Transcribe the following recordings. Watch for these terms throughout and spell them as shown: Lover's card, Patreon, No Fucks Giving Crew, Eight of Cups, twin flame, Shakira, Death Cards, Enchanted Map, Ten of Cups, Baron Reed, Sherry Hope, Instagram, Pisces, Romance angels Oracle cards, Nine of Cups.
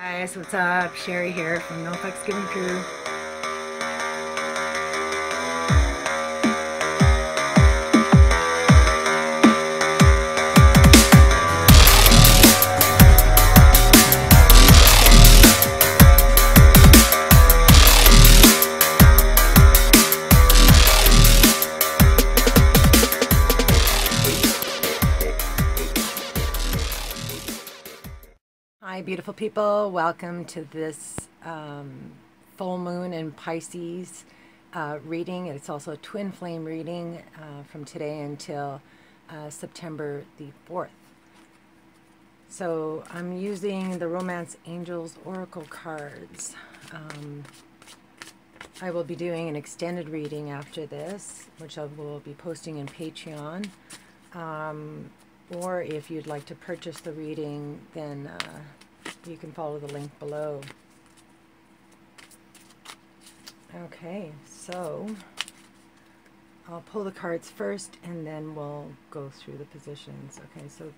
Guys, what's up? Sherry here from No Fucks Giving Crew. Hi beautiful people, welcome to this full moon in Pisces reading. It's also a twin flame reading from today until September the 4th. So I'm using the Romance Angels Oracle cards. I will be doing an extended reading after this, which I will be posting in Patreon. Or if you'd like to purchase the reading, then you can follow the link below. Okay, so I'll pull the cards first and then we'll go through the positions. Okay, so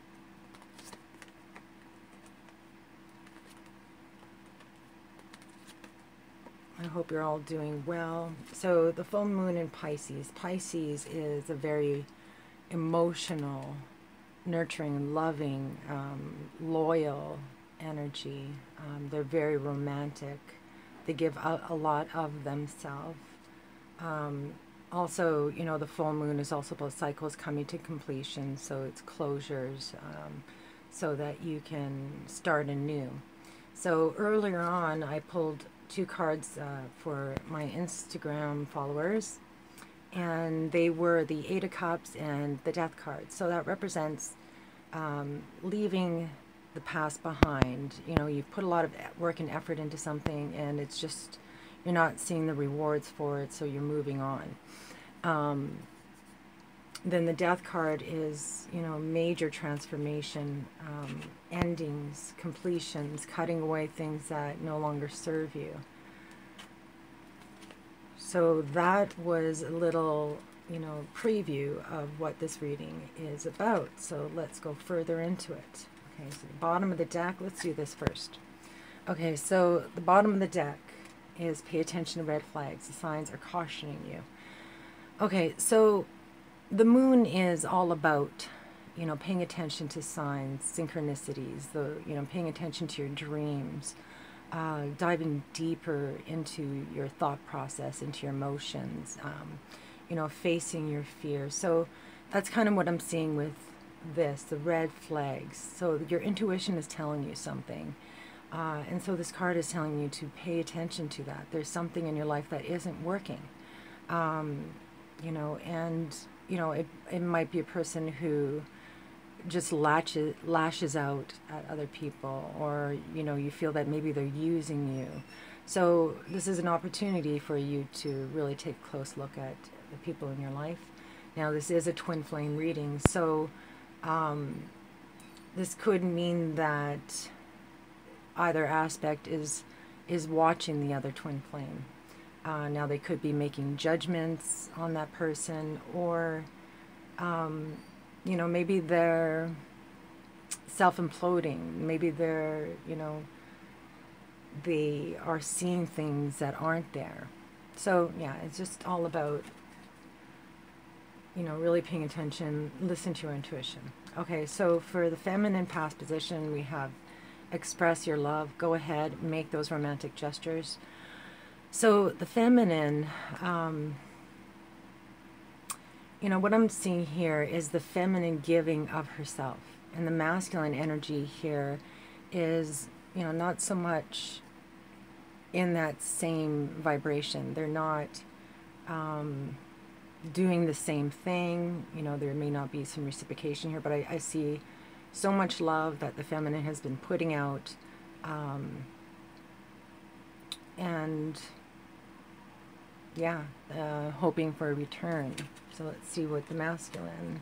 I hope you're all doing well. So the full moon in Pisces. Pisces is a very emotional, nurturing, loving, loyal energy. They're very romantic. They give a lot of themselves. Also, you know, the full moon is also about cycles coming to completion, so it's closures, so that you can start anew. So earlier on, I pulled two cards for my Instagram followers, and they were the Eight of Cups and the Death Cards. So that represents leaving the past behind. You know, you've put a lot of work and effort into something, and it's just, you're not seeing the rewards for it, so you're moving on. Then the Death card is, you know, major transformation, endings, completions, cutting away things that no longer serve you. So that was a little, you know, preview of what this reading is about. So let's go further into it. Okay, so the bottom of the deck, let's do this first. Okay, so the bottom of the deck is pay attention to red flags. The signs are cautioning you. Okay, so the moon is all about, you know, paying attention to signs, synchronicities, you know, paying attention to your dreams. Diving deeper into your thought process, into your emotions, you know, facing your fears. So that's kind of what I'm seeing with this, the red flags. So your intuition is telling you something. And so this card is telling you to pay attention to that. There's something in your life that isn't working. You know, and, you know, it might be a person who just lashes out at other people, or, you know, you feel that maybe they're using you. So this is an opportunity for you to really take a close look at the people in your life. Now, this is a twin flame reading, so this could mean that either aspect is watching the other twin flame. Now, they could be making judgments on that person, or you know, maybe they're self-imploding. Maybe they're, you know, they are seeing things that aren't there. So, yeah, it's just all about, you know, really paying attention, listen to your intuition. Okay, so for the feminine past position, we have express your love, go ahead, make those romantic gestures. So the feminine, you know, what I'm seeing here is the feminine giving of herself. And the masculine energy here is, you know, not so much in that same vibration. They're not doing the same thing. You know, there may not be some reciprocation here, but I see so much love that the feminine has been putting out. And yeah, hoping for a return. So let's see what the masculine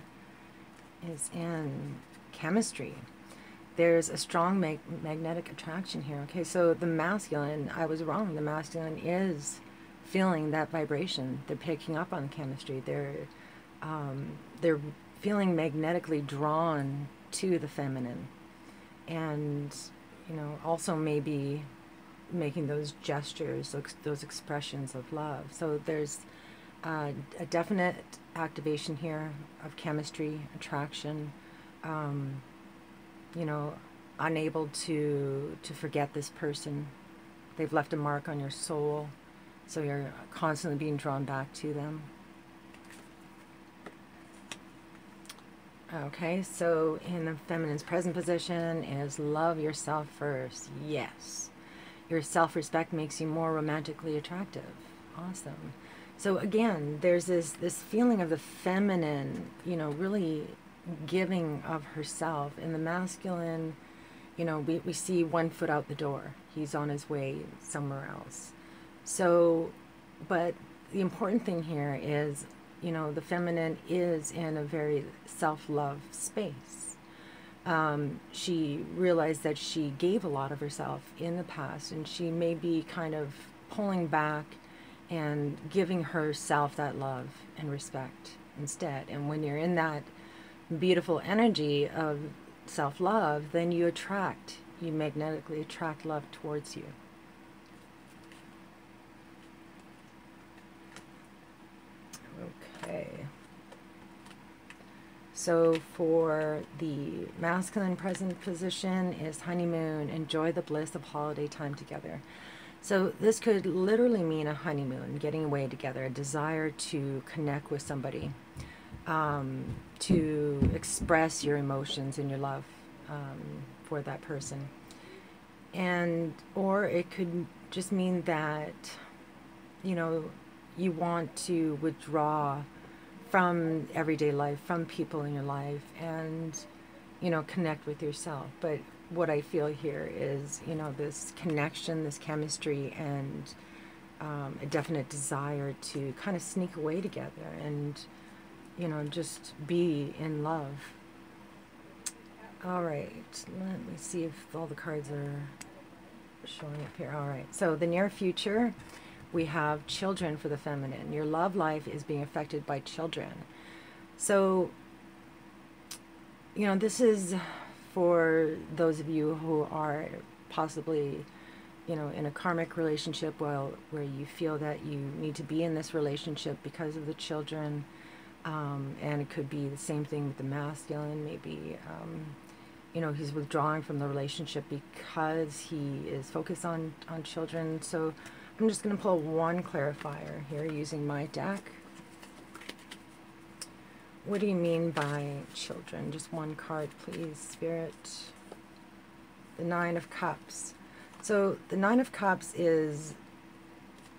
is in. Chemistry. There's a strong magnetic attraction here. Okay, so the masculine, I was wrong. The masculine is feeling that vibration. They're picking up on chemistry. They're feeling magnetically drawn to the feminine. And, you know, also maybe making those gestures, those expressions of love. So there's a definite activation here of chemistry, attraction, you know, unable to forget this person. They've left a mark on your soul, so you're constantly being drawn back to them. Okay, so in the feminine's present position is love yourself first. Yes. Your self-respect makes you more romantically attractive. Awesome. So again, there's this feeling of the feminine, you know, really giving of herself. And the masculine, you know, we see one foot out the door. He's on his way somewhere else. So, but the important thing here is, you know, the feminine is in a very self-love space. She realized that she gave a lot of herself in the past, and she may be kind of pulling back and giving herself that love and respect instead. And when you're in that beautiful energy of self-love, then you attract, you magnetically attract love towards you. Okay. So for the masculine present position is honeymoon. Enjoy the bliss of holiday time together. So this could literally mean a honeymoon, getting away together, a desire to connect with somebody, to express your emotions and your love for that person. And, or it could just mean that, you know, you want to withdraw from everyday life, from people in your life, and, you know, connect with yourself. But what I feel here is, you know, this connection, this chemistry, and a definite desire to kind of sneak away together and, you know, just be in love. All right, let me see if all the cards are showing up here. All right, so the near future, we have children for the feminine. Your love life is being affected by children. So, you know, this is for those of you who are possibly, you know, in a karmic relationship where you feel that you need to be in this relationship because of the children. And it could be the same thing with the masculine. Maybe, you know, he's withdrawing from the relationship because he is focused on children. So I'm just going to pull one clarifier here using my deck. What do you mean by children? Just one card, please, Spirit. The Nine of Cups. So the Nine of Cups is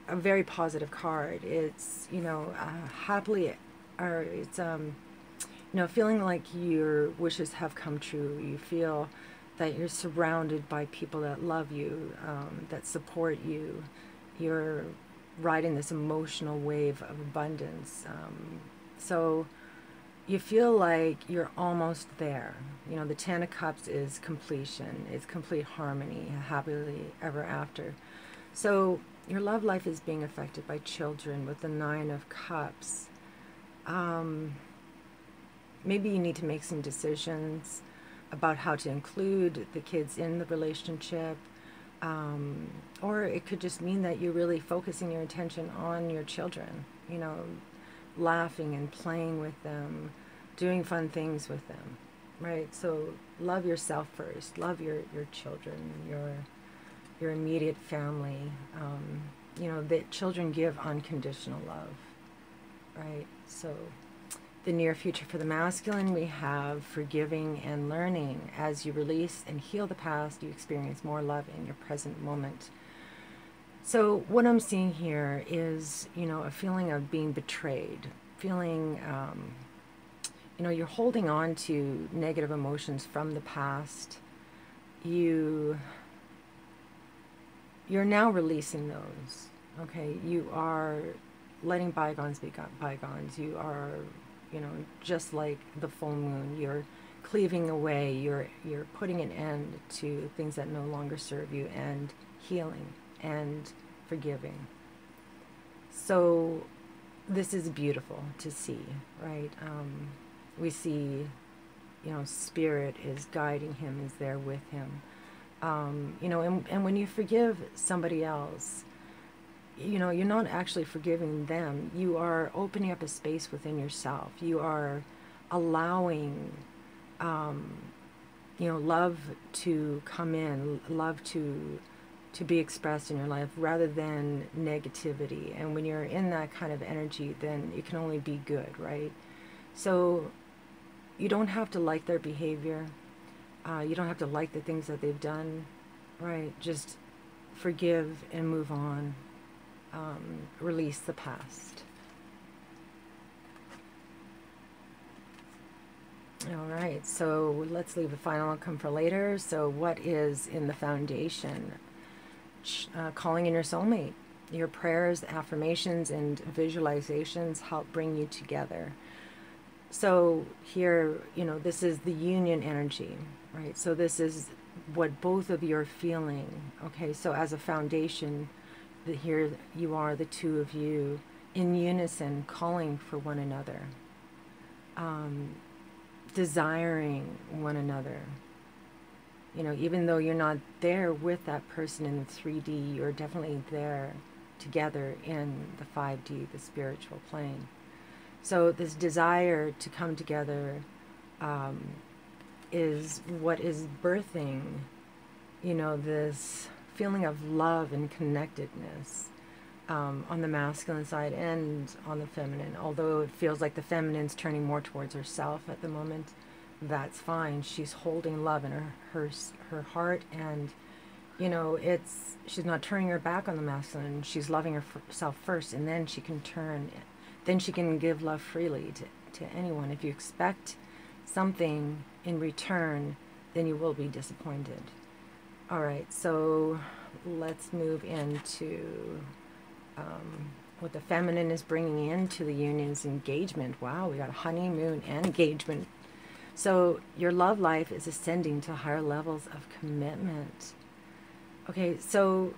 a very positive card. It's, you know, happily, or it's, you know, feeling like your wishes have come true. You feel that you're surrounded by people that love you, that support you. You're riding this emotional wave of abundance. So you feel like you're almost there. You know, the Ten of Cups is completion. It's complete harmony, happily ever after. So your love life is being affected by children with the Nine of Cups. Maybe you need to make some decisions about how to include the kids in the relationship. Or it could just mean that you're really focusing your attention on your children, you know, laughing and playing with them, doing fun things with them, right? So love yourself first, love your children, your immediate family. You know, that children give unconditional love, right? So the near future for the masculine, we have forgiving and learning. As you release and heal the past, you experience more love in your present moment. So what I'm seeing here is, you know, a feeling of being betrayed, feeling, you know, you're holding on to negative emotions from the past. You're now releasing those, okay? You are letting bygones be bygones. You are, you know, just like the full moon, you're cleaving away, you're putting an end to things that no longer serve you, and healing and forgiving. So this is beautiful to see, right? We see, you know, Spirit is guiding him, is there with him. You know, and when you forgive somebody else, you know, you're not actually forgiving them. You are opening up a space within yourself. You are allowing, you know, love to come in, love to be expressed in your life rather than negativity. And when you're in that kind of energy, then it can only be good, right? So you don't have to like their behavior. You don't have to like the things that they've done, right? Just forgive and move on. Release the past. All right, so let's leave a final outcome for later. So what is in the foundation? Calling in your soulmate. Your prayers, affirmations, and visualizations help bring you together. So here, you know, this is the union energy, right? So this is what both of you are feeling, okay? So as a foundation, here you are, the two of you, in unison, calling for one another, desiring one another. You know, even though you're not there with that person in the 3D, you're definitely there together in the 5D, the spiritual plane. So this desire to come together is what is birthing, you know, this feeling of love and connectedness on the masculine side and on the feminine. Although it feels like the feminine's turning more towards herself at the moment, that's fine. She's holding love in her heart, and you know, it's, she's not turning her back on the masculine. She's loving herself first, and then she can turn, then she can give love freely to anyone. If you expect something in return, then you will be disappointed. All right, so let's move into what the feminine is bringing into the union's engagement. Wow, we got honeymoon and engagement. So your love life is ascending to higher levels of commitment. Okay, so,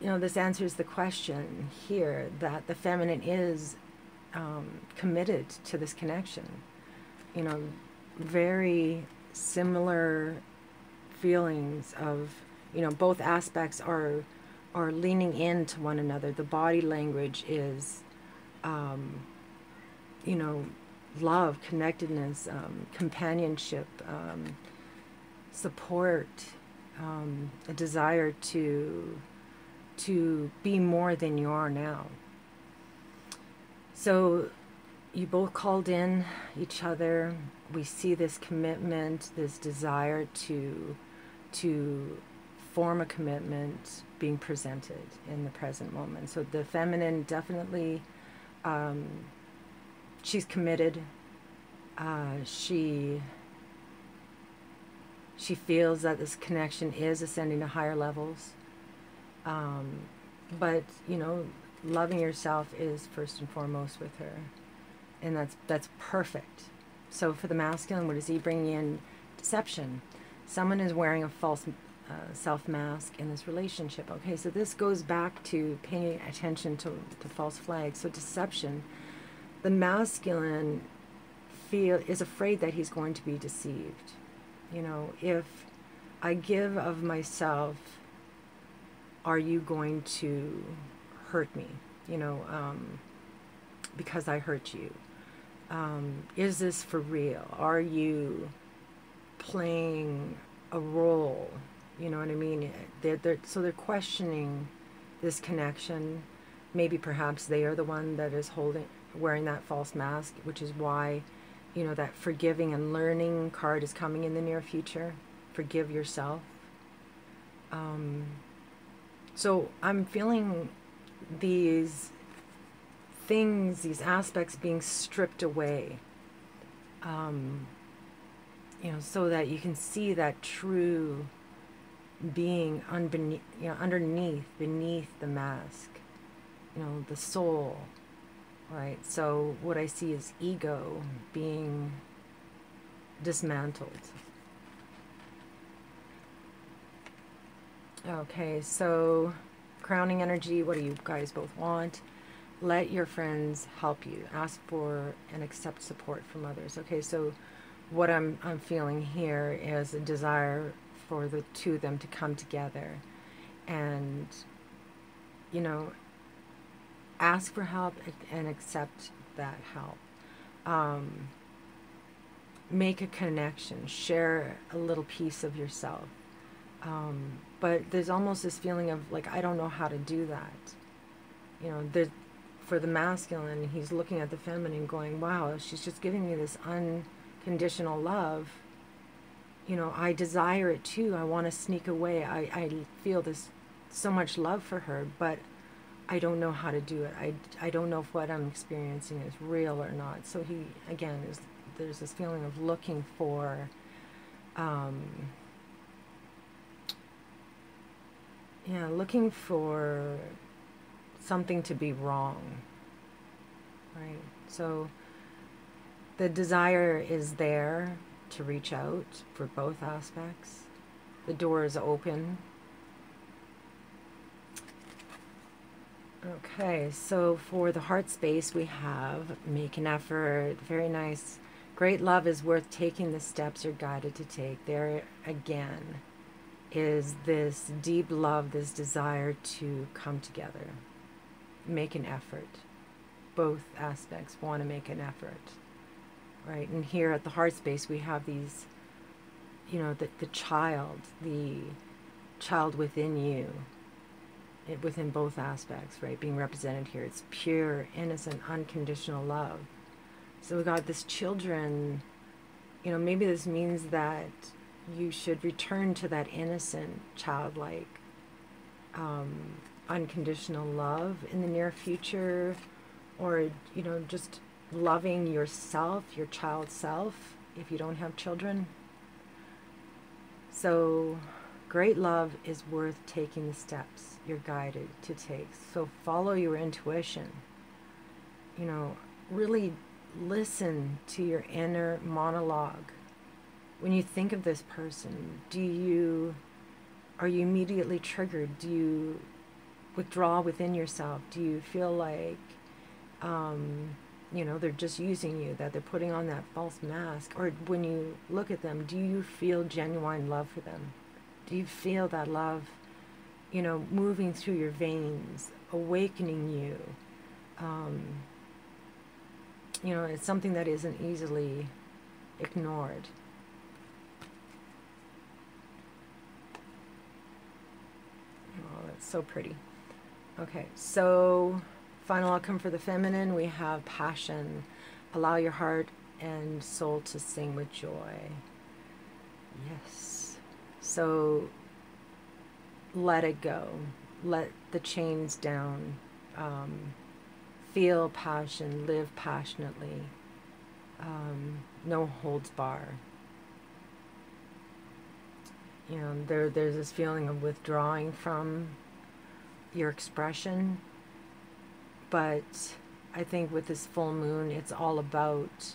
you know, this answers the question here that the feminine is committed to this connection. You know, very similar feelings of, you know, both aspects are leaning into one another. The body language is, you know, love, connectedness, companionship, support, a desire to be more than you are now. So you both called in each other. We see this commitment, this desire to form a commitment being presented in the present moment. So the feminine definitely, she's committed. She feels that this connection is ascending to higher levels. But, you know, loving yourself is first and foremost with her, and that's perfect. So for the masculine, what is he bringing in? Deception. Someone is wearing a false self mask in this relationship. Okay, so this goes back to paying attention to false flags. So deception. The masculine is afraid that he's going to be deceived. You know, if I give of myself, are you going to hurt me, you know, because I hurt you? Is this for real? Are you playing a role? You know what I mean? So they're questioning this connection. Maybe perhaps they are the one that is wearing that false mask, which is why, you know, that forgiving and learning card is coming in the near future. Forgive yourself. So I'm feeling these things, these aspects being stripped away, you know, so that you can see that true being beneath the mask, you know, the soul, right? So what I see is ego being dismantled. Okay, so crowning energy, what do you guys both want? Let your friends help you. Ask for and accept support from others. Okay, so what I'm feeling here is a desire for the two of them to come together and, you know, ask for help and accept that help. Make a connection, share a little piece of yourself. But there's almost this feeling of like, I don't know how to do that. You know, for the masculine, he's looking at the feminine going, wow, she's just giving me this unconditional love. You know, I desire it too. I want to sneak away. I feel this so much love for her, but I don't know how to do it. I don't know if what I'm experiencing is real or not. So he, again, there's this feeling of looking for, yeah, looking for something to be wrong, right? So the desire is there to reach out for both aspects. The door is open. Okay, so for the heart space, we have make an effort. Very nice. Great love is worth taking the steps you're guided to take. There again is this deep love, this desire to come together. Make an effort. Both aspects want to make an effort, right? And here at the heart space, we have these, you know, the child within you, within both aspects, right? Being represented here. It's pure, innocent, unconditional love. So we got this children, you know, maybe this means that you should return to that innocent, childlike, unconditional love in the near future, or, you know, just loving yourself, your child self, if you don't have children. So great love is worth taking the steps you're guided to take. So follow your intuition. You know, really listen to your inner monologue. When you think of this person, are you immediately triggered? Do you withdraw within yourself? Do you feel like, you know, they're just using you, that they're putting on that false mask? Or when you look at them, do you feel genuine love for them? Do you feel that love, you know, moving through your veins, awakening you? You know, it's something that isn't easily ignored. Oh, that's so pretty. Okay, so final outcome for the feminine, we have passion. Allow your heart and soul to sing with joy. Yes. So let it go. Let the chains down. Feel passion. Live passionately. No holds bar. You know, there's this feeling of withdrawing from your expression, but I think with this full moon, it's all about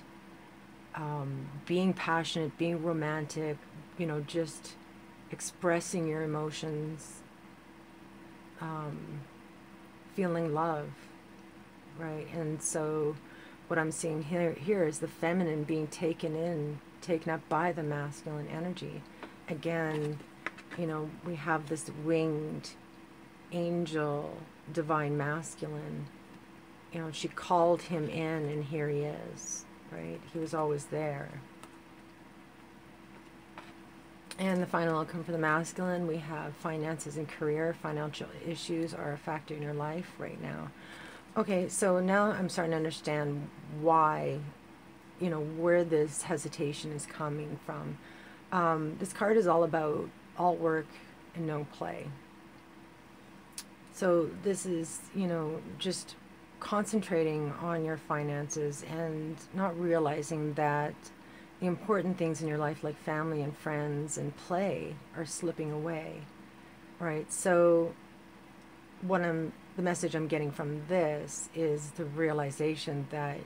being passionate, being romantic, you know, just expressing your emotions, feeling love, right? And so what I'm seeing here is the feminine being taken up by the masculine energy. Again, you know, we have this winged angel, divine masculine. You know, she called him in and here he is, right? He was always there. And the final outcome for the masculine, we have finances and career. Financial issues are a factor in your life right now. Okay, so now I'm starting to understand why, you know, where this hesitation is coming from. This card is all about all work and no play. So this is, you know, just concentrating on your finances and not realizing that the important things in your life, like family and friends and play, are slipping away, right? So what the message I'm getting from this is the realization that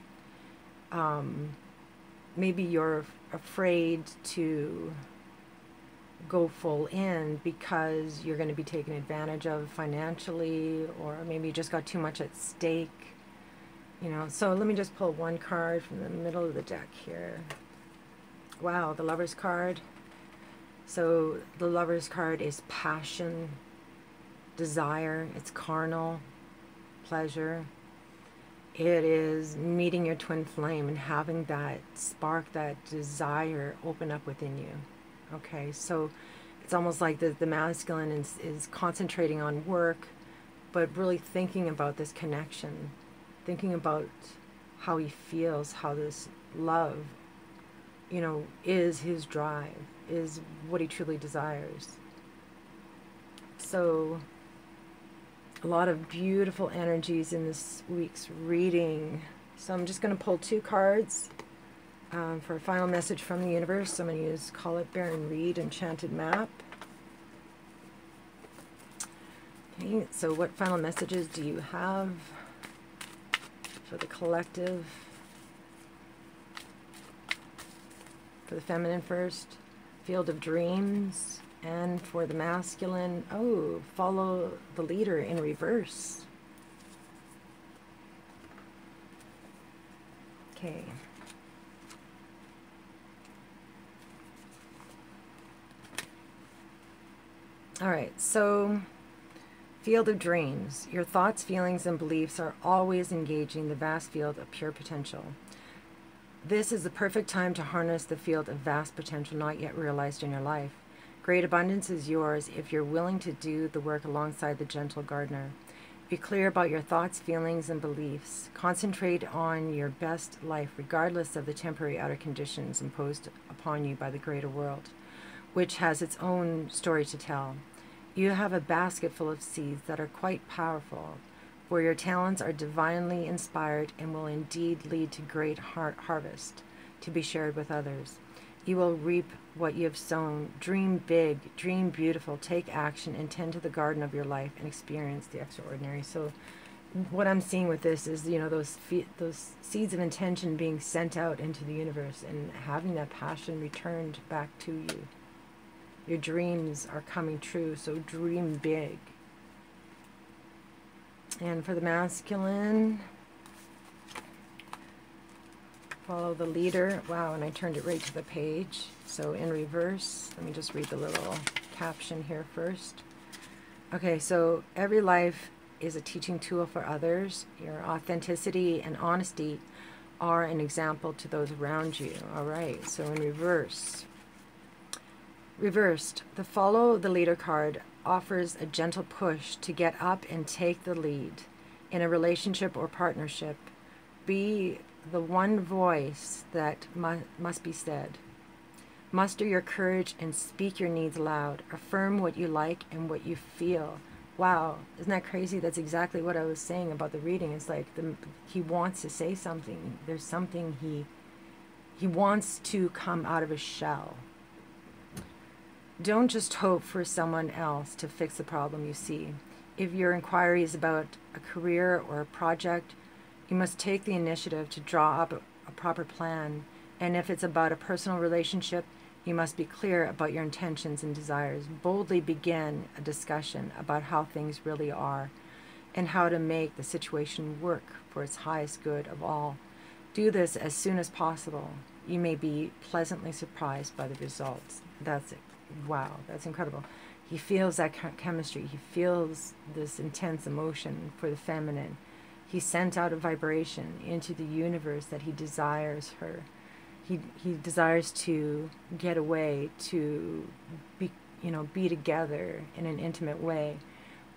maybe you're afraid to go full in because you're going to be taken advantage of financially, or maybe you just got too much at stake, you know. So let me just pull one card from the middle of the deck here. Wow, the Lover's card. So the Lover's card is passion, desire, it's carnal, pleasure. It is meeting your twin flame and having that spark, that desire open up within you. Okay, so it's almost like the masculine is concentrating on work, but really thinking about this connection, thinking about how he feels, how this love, you know, is his drive, is what he truly desires. So a lot of beautiful energies in this week's reading. So I'm just going to pull two cards for a final message from the universe. So I'm going to use, call it Baron Reed, Enchanted Map. Okay, so what final messages do you have for the collective? For the feminine first, Field of Dreams. And for the masculine, oh, follow the leader in reverse. Okay. All right, so Field of Dreams. Your thoughts, feelings, and beliefs are always engaging the vast field of pure potential. This is the perfect time to harness the field of vast potential not yet realized in your life. Great abundance is yours if you're willing to do the work alongside the gentle gardener. Be clear about your thoughts, feelings, and beliefs. Concentrate on your best life regardless of the temporary outer conditions imposed upon you by the greater world, which has its own story to tell. You have a basket full of seeds that are quite powerful, where your talents are divinely inspired and will indeed lead to great harvest to be shared with others. You will reap what you have sown. Dream big, dream beautiful, take action, and tend to the garden of your life and experience the extraordinary. So what I'm seeing with this is, you know, those seeds of intention being sent out into the universe and having that passion returned back to you. Your dreams are coming true, so dream big. And for the masculine, follow the leader. Wow, and I turned it right to the page. So in reverse, let me just read the little caption here first. Okay, so every life is a teaching tool for others. Your authenticity and honesty are an example to those around you. All right, so in reverse. Reversed, the follow the leader card offers a gentle push to get up and take the lead in a relationship or partnership. Be the one voice that must be said. Muster your courage and speak your needs loud. Affirm what you like and what you feel. Wow, isn't that crazy? That's exactly what I was saying about the reading. It's like he wants to say something. There's something he wants to come out of his shell. Don't just hope for someone else to fix the problem you see. If your inquiry is about a career or a project, you must take the initiative to draw up a proper plan. And if it's about a personal relationship, you must be clear about your intentions and desires. Boldly begin a discussion about how things really are and how to make the situation work for its highest good of all. Do this as soon as possible. You may be pleasantly surprised by the results. That's it. Wow, that's incredible. He feels that chemistry. He feels this intense emotion for the feminine. He sent out a vibration into the universe that he desires her. He desires to get away, to be together in an intimate way.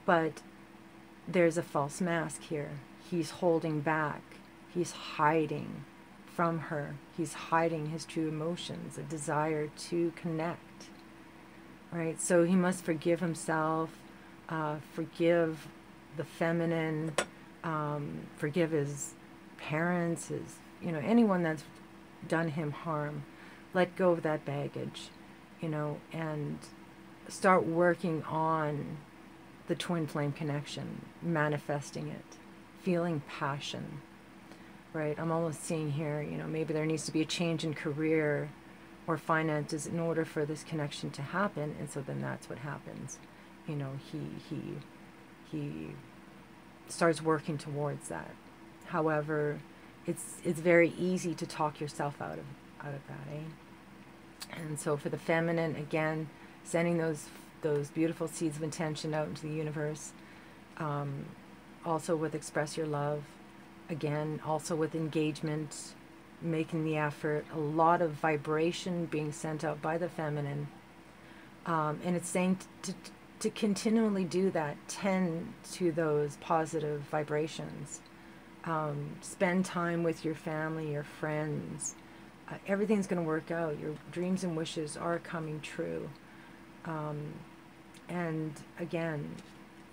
But there's a false mask here. He's holding back. He's hiding from her. He's hiding his true emotions, a desire to connect. Right? So he must forgive himself, forgive the feminine, forgive his parents, his, you know, anyone that's done him harm. Let go of that baggage, you know, and start working on the twin flame connection, manifesting it, feeling passion, right? I'm almost seeing here, you know, maybe there needs to be a change in career or finances in order for this connection to happen, and so then that's what happens. You know, he starts working towards that. However, it's very easy to talk yourself out of that, eh? And so for the feminine, again, sending those beautiful seeds of intention out into the universe. Also with express your love. Again, also with engagement, making the effort, a lot of vibration being sent out by the feminine. And it's saying to continually do that, tend to those positive vibrations. Spend time with your family, your friends. Everything's going to work out. Your dreams and wishes are coming true. And again,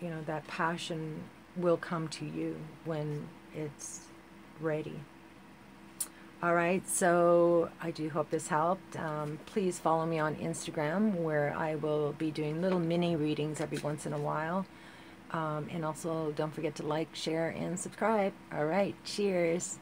you know, that passion will come to you when it's ready. All right, so I do hope this helped. Please follow me on Instagram, where I will be doing little mini readings every once in a while. And also don't forget to like, share, and subscribe. All right, cheers.